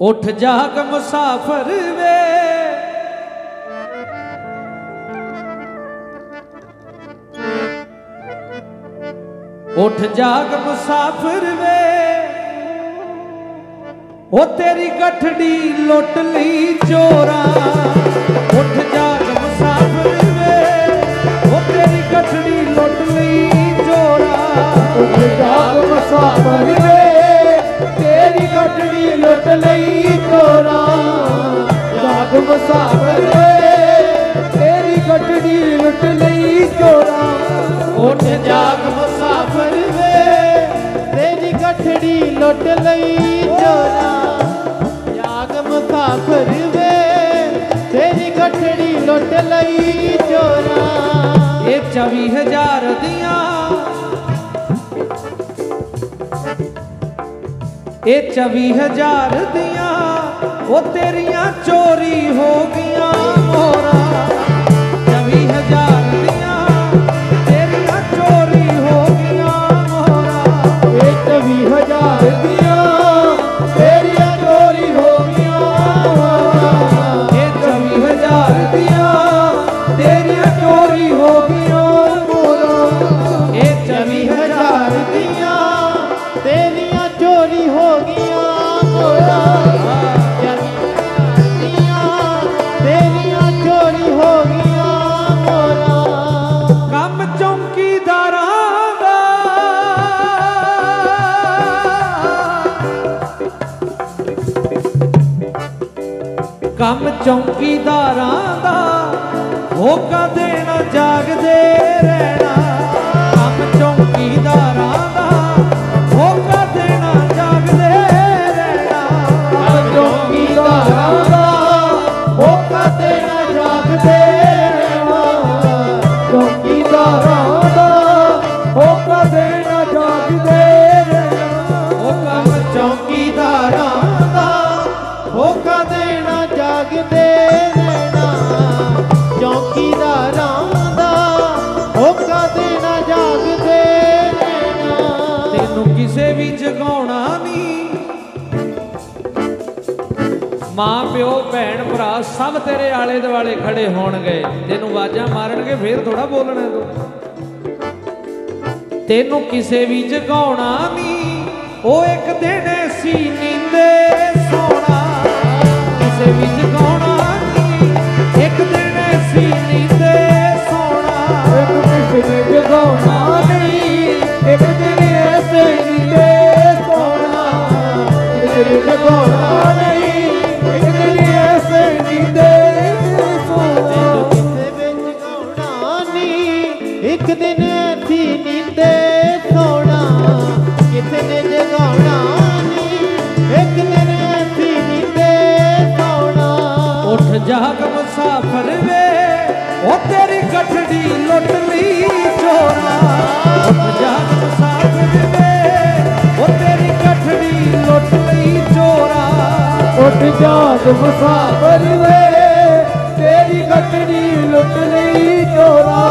उठ जाग मुसाफिर वे, उठ जाग मुसाफिर वे, ओ तेरी गठड़ी लुट ली चोरा। उठ जाग मुसाफिर वे, ओ तेरी गठड़ी लुट ली चोरा। उठ जाग मुसाफिर वे, तेरी गठड़ी लुट ली चोरा। जाग मुसाफिर वे, तेरी गठड़ी लुट ली चोरा। उठ जाग मुसाफिर वे, तेरी गठड़ी लुट ली चोरा। जाग मुसाफिर वे, तेरी गठड़ी लुट ली चोरा। ये 24,000 दियां, ये 24,000 दियां, वो तेरिया चोरी हो गया मोरा। 24,000 दियां, तेरिया चोरी हो गया मोरा। ये 24,000 दियां, तेरिया चोरी हो गया मोरा। ये 24,000 दियां, तेरिया चोरी हो गया मोरा। ये 24,000 दियां, तेरिया चोरी हो गया मोरा। काम चौकीदारां दा होका देना जागदे रहना। काम चौकीदारां दा होका देना जागदे रहना। काम चौकीदारां दा होका देना जागदे रहना। चौकीदारां दा होका देना जागदे रहना। ओ काम चौकीदारां दा होका देना जागदे रहना। चौकीदारां दा होका देना जागदे रहना। तेनू किसे भी जगाउणा नहीं। मां प्यो भैन भरा सब तेरे आले दुआले खड़े होणगे। तेनू आवाज़ां मारनगे, फिर थोड़ा बोलना तू। तेनू किसे भी जगाउणा नहीं। ओ एक दिन ऐसी नींदे सोना। किसे भी जगाउणा नहीं। एक दिन ऐसी नींदे सोना। किसे भी जगाउणा नहीं। एक दिन ऐसी नींदे सोना। किसे भी जगाउणा नहीं। एक दिन ऐसी नींदे सोना। किसे भी जगाउणा नहीं। एक दिन ऐसी नींदे सोना। किसे ने जगाउणा नहीं। एक दिन ऐसी नींदे सोना। उठ जाग मुसाफिर वे, ओ तेरी गठड़ी लुट ली चोरा। उठ जाग मुसाफिर वे, ओ तेरी गठड़ी लुट ली चोरा। उठ जाग मुसाफिर वे, तेरी गठड़ी लुट ली चोरा।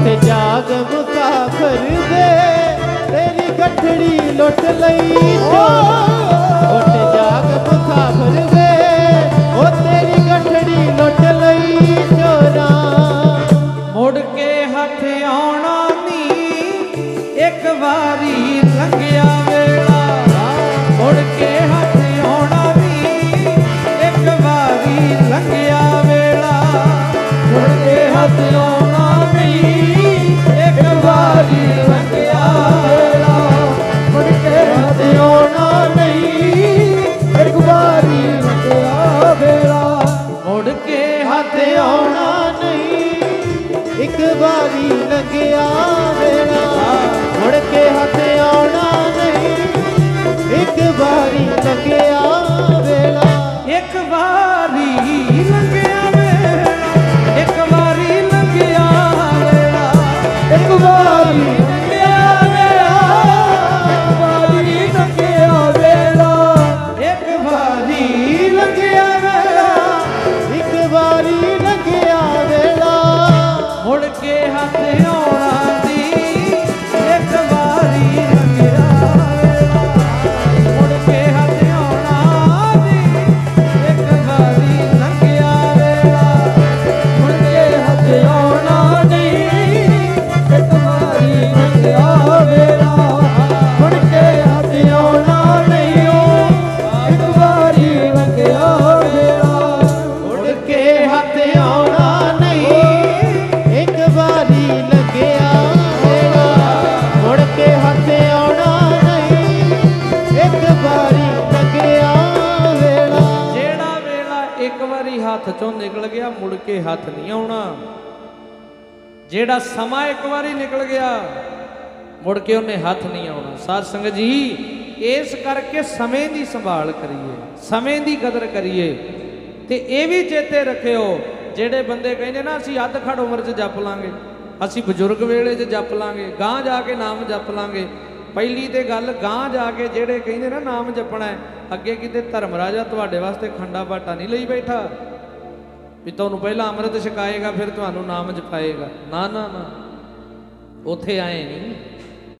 उठ जाग मुसाफिर वे, तेरी गठड़ी लुट ली चोरा। उठ जाग मुसाफिर वे, ओ तेरी गठड़ी लुट ली चोरा। मुड़ के हथ आना नी, एक बारी लंघिया वेला। मुड़ के हथ आना नी, एक बारी लंघिया वेला। मुड़ के हथ आना नी, बारी लंघिया वेला। मुड़ के हथ आना नहीं, एक बारी लंघिया वेला। मुड़ के हथ आना नहीं, एक बारी लंघिया वेला। मुड़ के हथ आना नहीं, एक बारी लंघिया वेला। एक बारी लंघिया वेला। एक बारी लंघिया वेला। एक बारी लंघिया वेला। एक बारी लंघिया वेला। एक बारी लंघिया वेला। एक बारी लंघिया वेला। मुड़ के हथ आउणा दी। हाथों निकल गया मुड़ के हाथ नहीं आना। जेड़ा समा एक बारी निकल गया मुड़ के उन्हें हाथ नहीं आना। साध संगत जी इस करके समय की संभाल करिए, समय की कदर करिए। तो यह भी चेते रखियो जेडे बंदे कहने ना असी अध खड़ उम्र च जप लाँगे, असी बजुर्ग वेले च जप लाँगे, गां जाके नाम जप लाँगे। पहली तो गल गां जाके जेडे कहने ना नाम जपना है, अगे किते धर्म राजा तुहाडे वास्ते खंडा बाटा नहीं लई बैठा भी तुहानू पहला अमृत छकाएगा फिर तुहानू नाम जपाएगा। ना ना ना, उथे आए नहीं।